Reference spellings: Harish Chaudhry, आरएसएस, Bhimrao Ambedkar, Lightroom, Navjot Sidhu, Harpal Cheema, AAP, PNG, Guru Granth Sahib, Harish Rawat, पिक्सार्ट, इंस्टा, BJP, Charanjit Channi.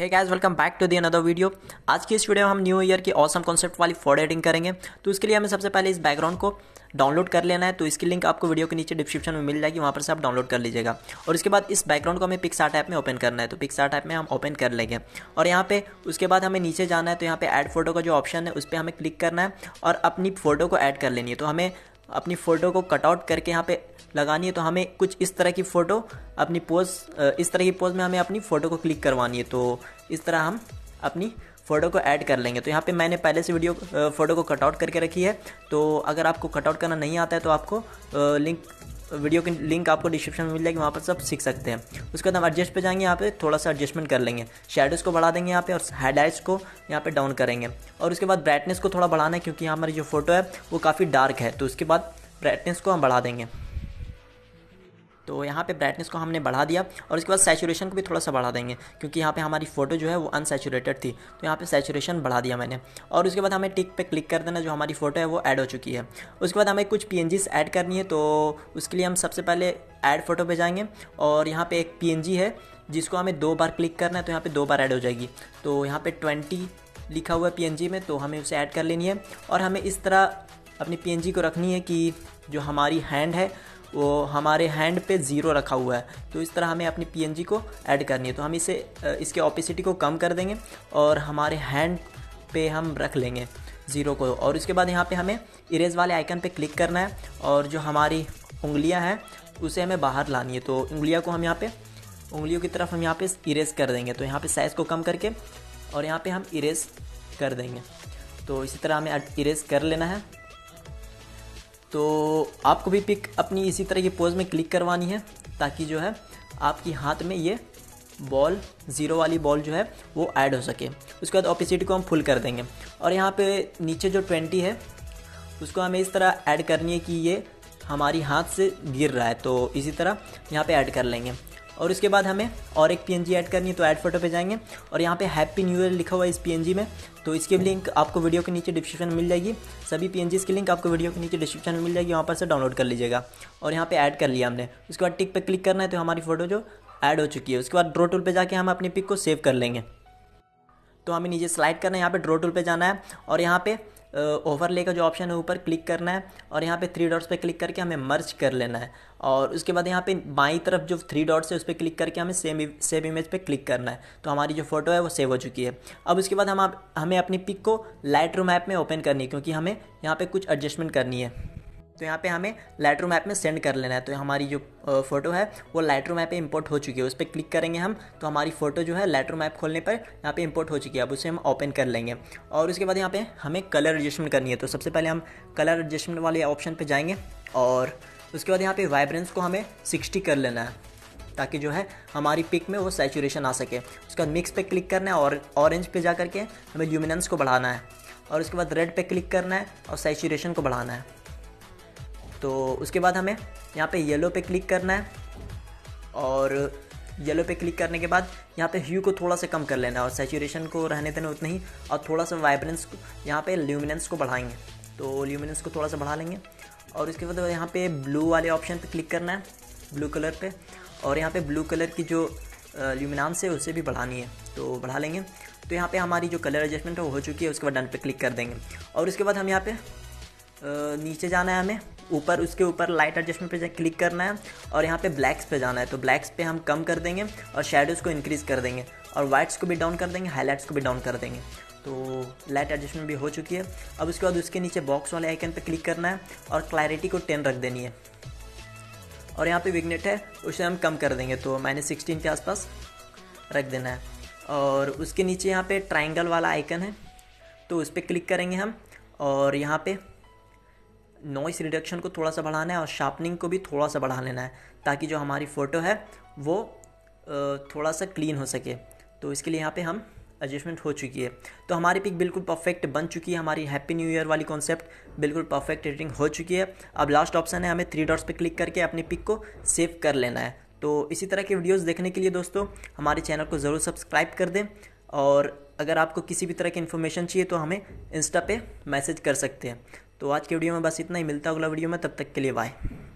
Hey guys, welcome back to the another video. आज की इस वीडियो में हम न्यू ईयर की ऑसम कॉन्सेप्ट वाली फोटो एडिटिंग करेंगे। तो इसके लिए हमें सबसे पहले इस बैकग्राउंड को डाउनलोड कर लेना है। तो इसकी लिंक आपको वीडियो के नीचे डिस्क्रिप्शन में मिल जाएगी, वहाँ पर से आप डाउनलोड कर लीजिएगा। और इसके बाद इस बैकग्राउंड को हमें पिक्सार्ट ऐप में ओपन करना है। तो पिक्सार्ट ऐप में हम ओपन कर लेंगे और यहाँ पे उसके बाद हमें नीचे जाना है। तो यहाँ पर ऐड फोटो का जो ऑप्शन है उस पर हमें क्लिक करना है और अपनी फ़ोटो को ऐड कर लेनी है। तो हमें अपनी फ़ोटो को कटआउट करके यहाँ पे लगानी है। तो हमें कुछ इस तरह की फ़ोटो अपनी पोज इस तरह की पोज में हमें अपनी फ़ोटो को क्लिक करवानी है। तो इस तरह हम अपनी फ़ोटो को ऐड कर लेंगे। तो यहाँ पे मैंने पहले से फ़ोटो को कटआउट करके रखी है। तो अगर आपको कटआउट करना नहीं आता है तो आपको वीडियो की लिंक आपको डिस्क्रिप्शन में मिल जाएगी, वहाँ पर सब सीख सकते हैं। उसके बाद हम एडजस्ट पे जाएंगे, यहाँ पे थोड़ा सा एडजस्टमेंट कर लेंगे। शेडोज़ को बढ़ा देंगे यहाँ पे और हाइलाइट्स को यहाँ पे डाउन करेंगे। और उसके बाद ब्राइटनेस को थोड़ा बढ़ाना है क्योंकि हमारी जो फोटो है वो काफ़ी डार्क है। तो उसके बाद ब्राइटनेस को हम बढ़ा देंगे। तो यहाँ पे ब्राइटनेस को हमने बढ़ा दिया और उसके बाद सैचुरेशन को भी थोड़ा सा बढ़ा देंगे क्योंकि यहाँ पे हमारी फ़ोटो जो है वो अनसैचुरेटेड थी। तो यहाँ पे सैचुरेशन बढ़ा दिया मैंने। और उसके बाद हमें टिक पे क्लिक कर देना, जो हमारी फ़ोटो है वो ऐड हो चुकी है। उसके बाद हमें कुछ PNGs ऐड करनी है। तो उसके लिए हम सबसे पहले ऐड फोटो पे जाएंगे और यहाँ पर एक PNG है जिसको हमें 2 बार क्लिक करना है। तो यहाँ पर 2 बार ऐड हो जाएगी। तो यहाँ पर 20 लिखा हुआ है PNG में, तो हमें उसे ऐड कर लेनी है। और हमें इस तरह अपनी PNG को रखनी है कि जो हमारी हैंड है वो हमारे हैंड पे 0 रखा हुआ है। तो इस तरह हमें अपनी PNG को ऐड करनी है। तो हम इसके ऑपेसिटी को कम कर देंगे और हमारे हैंड पे हम रख लेंगे 0 को। और उसके बाद यहाँ पे हमें इरेज वाले आइकन पे क्लिक करना है और जो हमारी उंगलियां हैं उसे हमें बाहर लानी है। तो उंगलियों को हम यहाँ पे उंगलियों की तरफ हम यहाँ पे इरेज कर देंगे। तो यहाँ पे साइज़ को कम करके और यहाँ पे हम इरेज कर देंगे। तो इसी तरह हमें इरेज कर लेना है। तो आपको भी पिक अपनी इसी तरह की पोज़ में क्लिक करवानी है ताकि जो है आपकी हाथ में ये बॉल 0 वाली बॉल जो है वो ऐड हो सके। उसके बाद ऑपेसिटी को हम फुल कर देंगे और यहाँ पे नीचे जो 20 है उसको हमें इस तरह ऐड करनी है कि ये हमारी हाथ से गिर रहा है। तो इसी तरह यहाँ पे ऐड कर लेंगे। और उसके बाद हमें और एक PNG ऐड करनी है। तो ऐड फोटो पे जाएंगे और यहाँ पे हैप्पी न्यू ईयर लिखा हुआ है इस PNG में। तो इसकी भी लिंक आपको वीडियो के नीचे डिस्क्रिप्शन में मिल जाएगी। सभी PNGs की लिंक आपको वीडियो के नीचे डिस्क्रिप्शन में मिल जाएगी, वहाँ पर से डाउनलोड कर लीजिएगा। और यहाँ पे ऐड कर लिया हमने। उसके बाद टिक पे क्लिक करना है। तो हमारी फ़ोटो जो ऐड हो चुकी है। उसके बाद ड्रॉ टूल पर जाके हम अपनी पिक को सेव कर लेंगे। तो हमें नीचे स्लाइड करना है, यहाँ पर ड्रॉ टूल पर जाना है और यहाँ पे ओवरले का जो ऑप्शन है ऊपर क्लिक करना है और यहाँ पे 3 डॉट्स पे क्लिक करके हमें मर्ज कर लेना है। और उसके बाद यहाँ पे बाईं तरफ जो 3 डॉट्स है उस पर क्लिक करके हमें सेव इमेज पे क्लिक करना है। तो हमारी जो फोटो है वो सेव हो चुकी है। अब उसके बाद हमें अपनी पिक को लाइटरूम ऐप में ओपन करनी है क्योंकि हमें यहाँ पे कुछ एडजस्टमेंट करनी है। तो यहाँ पे हमें लाइटरूम ऐप में सेंड कर लेना है। तो हमारी जो फ़ोटो है वो लाइटरूम ऐप पे इंपोर्ट हो चुकी है। उस पर क्लिक करेंगे हम तो हमारी फ़ोटो जो है लाइटरूम ऐप खोलने पर यहाँ पे इंपोर्ट हो चुकी है। अब उसे हम ओपन कर लेंगे। और उसके बाद यहाँ पे हमें कलर एडजस्टमेंट करनी है। तो सबसे पहले हम कलर एडजस्टमेंट वाले ऑप्शन पर जाएंगे और उसके बाद यहाँ पर वाइब्रेंस को हमें 60 कर लेना है ताकि जो है हमारी पिक में वो सैचुरेशन आ सके। उसके बाद मिक्स पे क्लिक करना है और ऑरेंज पे जा करके हमें ल्यूमिनेंस को बढ़ाना है। और उसके बाद रेड पे क्लिक करना है और सैचुरेशन को बढ़ाना है। तो उसके बाद हमें यहाँ पे येलो पे क्लिक करना है और येलो पे क्लिक करने के बाद यहाँ पे ह्यू को थोड़ा सा कम कर लेना है और सैचुरेशन को रहने देना उतना ही। और थोड़ा सा वाइब्रेंस को यहाँ पे ल्यूमिनेंस को बढ़ाएंगे। तो ल्यूमिनेंस को थोड़ा सा बढ़ा लेंगे। और उसके बाद यहाँ पे ब्लू वाले ऑप्शन पे क्लिक करना है, ब्लू कलर पे। और यहाँ पे ब्लू कलर की जो ल्यूमिनेंस है उसे भी बढ़ानी है तो बढ़ा लेंगे। तो यहाँ पे हमारी जो कलर एडजस्टमेंट है वो हो चुकी है। उसके बाद डन पे क्लिक कर देंगे। और उसके बाद हम यहाँ पे नीचे जाना है, हमें ऊपर उसके ऊपर लाइट एडजस्टमेंट पे क्लिक करना है और यहाँ पे ब्लैक्स पे जाना है। तो ब्लैक्स पे हम कम कर देंगे और शेडोज़ को इंक्रीज़ कर देंगे और वाइट्स को भी डाउन कर देंगे, हाईलाइट्स को भी डाउन कर देंगे। तो लाइट एडजस्टमेंट भी हो चुकी है। अब उसके बाद उसके नीचे बॉक्स वाले आइकन पे क्लिक करना है और क्लैरिटी को 10 रख देनी है। और यहाँ पर विग्नेट है उसे हम कम कर देंगे। तो मैंने 16 के आसपास रख देना है। और उसके नीचे यहाँ पर ट्राइंगल वाला आइकन है तो उस पर क्लिक करेंगे हम। और यहाँ पर नॉइस रिडक्शन को थोड़ा सा बढ़ाना है और शार्पनिंग को भी थोड़ा सा बढ़ा लेना है ताकि जो हमारी फ़ोटो है वो थोड़ा सा क्लीन हो सके। तो इसके लिए यहाँ पे हम एडजस्टमेंट हो चुकी है। तो हमारी पिक बिल्कुल परफेक्ट बन चुकी है। हमारी हैप्पी न्यू ईयर वाली कॉन्सेप्ट बिल्कुल परफेक्ट एडिटिंग हो चुकी है। अब लास्ट ऑप्शन है, हमें 3 डॉट्स पर क्लिक करके अपनी पिक को सेव कर लेना है। तो इसी तरह के वीडियोज़ देखने के लिए दोस्तों हमारे चैनल को ज़रूर सब्सक्राइब कर दें। और अगर आपको किसी भी तरह की इन्फॉर्मेशन चाहिए तो हमें इंस्टा पे मैसेज कर सकते हैं। तो आज के वीडियो में बस इतना ही। मिलता है अगला वीडियो में, तब तक के लिए बाय।